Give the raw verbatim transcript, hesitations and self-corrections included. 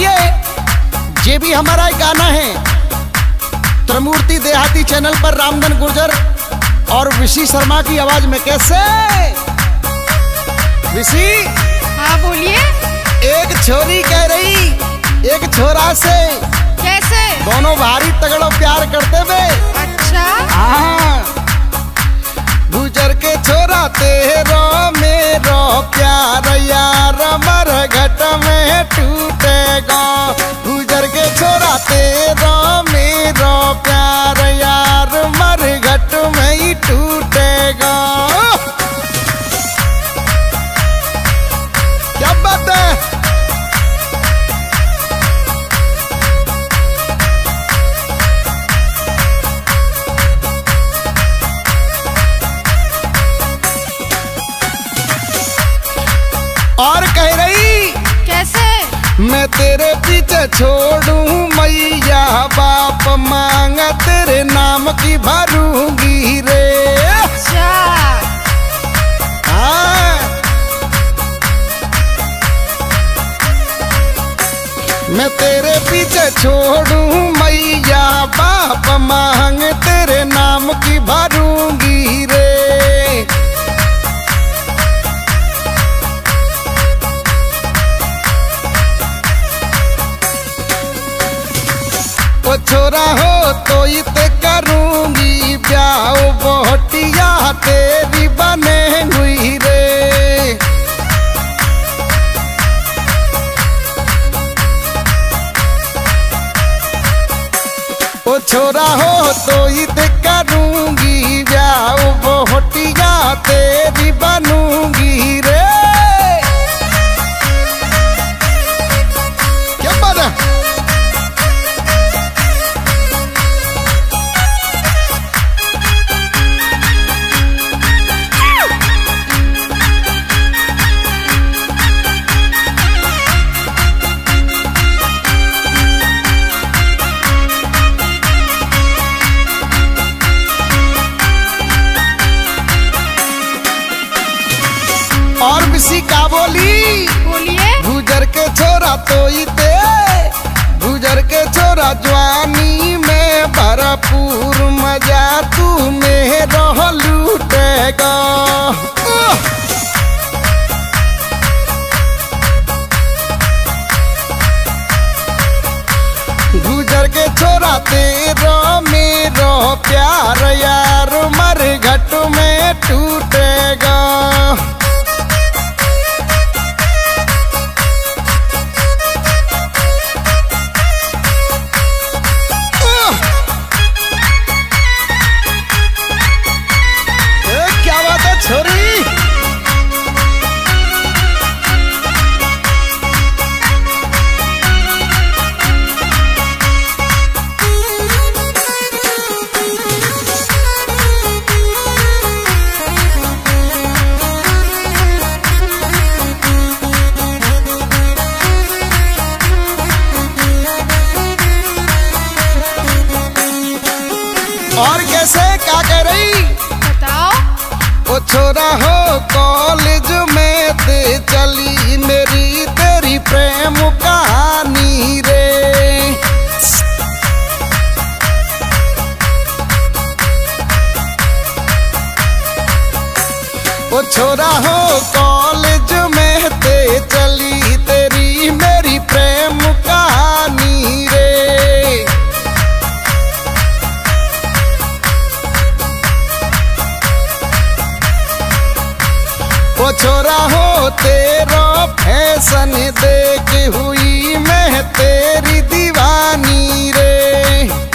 देखिए, ये भी हमारा एक गाना है। त्रिमूर्ति देहाती चैनल पर रामधन गुर्जर और विशी शर्मा की आवाज में। कैसे विशी? हाँ बोलिए। एक छोरी कह रही एक छोरा से, कैसे दोनों भारी तगड़ो प्यार करते हुए। अच्छा हाँ। गुजर के छोरा तेरो मेरो प्यार, यार मर घट में टूटेगा। गुजर के छोरा तेरो मेरो प्यार, यार मर घट में ही टूटेगा। क्या बात है? और कह रही, कैसे मैं तेरे पीछे छोड़ूं मैया, बाप मांगा तेरे नाम की भरूंगी रे। हाँ। मैं तेरे पीछे छोड़ूं मैया, बाप मांग तेरे नाम की भरूंगी रे। ओ छोरा हो तो इते करूंगी ब्याह, बोटिया तेरी बने हुई रे। ओ छोरा हो तो इते करूंगी ब्याह, बोटिया तेरी बनूंगी रे। क्या बात है? और बिसी का बोली? बोलिए। गुजर के छोरा तो इते, गुजर के छोरा जवानी में भरपूर मजा, तू मेरो लूटेगा। गुजर के छोरा तेरो मेरो प्यार, यार मर घट में टूटेगा। और कैसे क्या कह रही? बताओ। ओ छोरा हो कॉलेज में दे चली मेरी तेरी प्रेम कहानी रे। ओ छोरा हो कॉलेज में दे चली तेरी मेरी प्रेम कहानी रे। ओ छोरा हो तेरा फैशन देखी हुई मैं तेरी दीवानी रे।